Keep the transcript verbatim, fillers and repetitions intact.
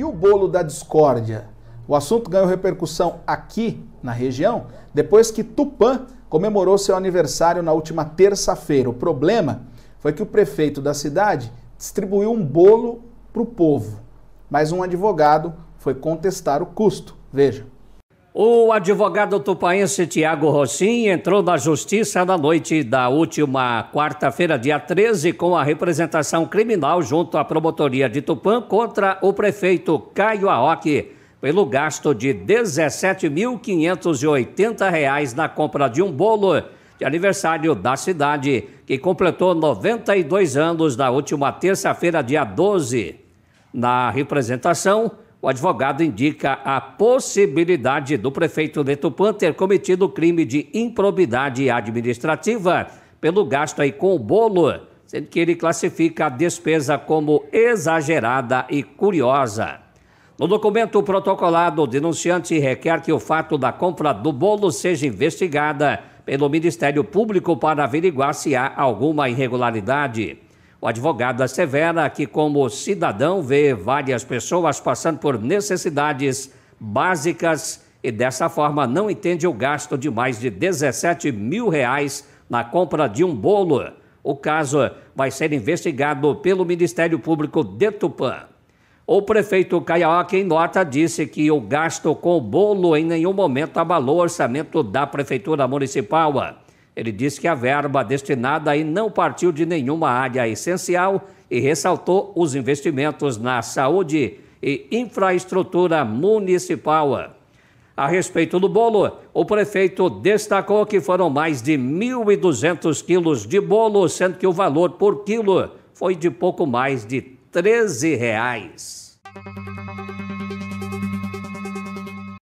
E o bolo da discórdia? O assunto ganhou repercussão aqui na região depois que Tupã comemorou seu aniversário na última terça-feira. O problema foi que o prefeito da cidade distribuiu um bolo para o povo, mas um advogado foi contestar o custo. Veja. O advogado tupaense Tiago Rossini entrou na justiça na noite da última quarta-feira, dia treze, com a representação criminal junto à promotoria de Tupã contra o prefeito Caio Aoki pelo gasto de dezessete mil quinhentos e oitenta reais na compra de um bolo de aniversário da cidade, que completou noventa e dois anos na última terça-feira, dia doze. Na representação, o advogado indica a possibilidade do prefeito de Tupã ter cometido crime de improbidade administrativa pelo gasto aí com o bolo, sendo que ele classifica a despesa como exagerada e curiosa. No documento protocolado, o denunciante requer que o fato da compra do bolo seja investigada pelo Ministério Público para averiguar se há alguma irregularidade. O advogado assevera que, como cidadão, vê várias pessoas passando por necessidades básicas e, dessa forma, não entende o gasto de mais de dezessete mil reais na compra de um bolo. O caso vai ser investigado pelo Ministério Público de Tupã. O prefeito Caio Aoki, em nota, disse que o gasto com o bolo em nenhum momento abalou o orçamento da Prefeitura Municipal. Ele disse que a verba destinada aí não partiu de nenhuma área essencial e ressaltou os investimentos na saúde e infraestrutura municipal. A respeito do bolo, o prefeito destacou que foram mais de mil e duzentos quilos de bolo, sendo que o valor por quilo foi de pouco mais de treze reais.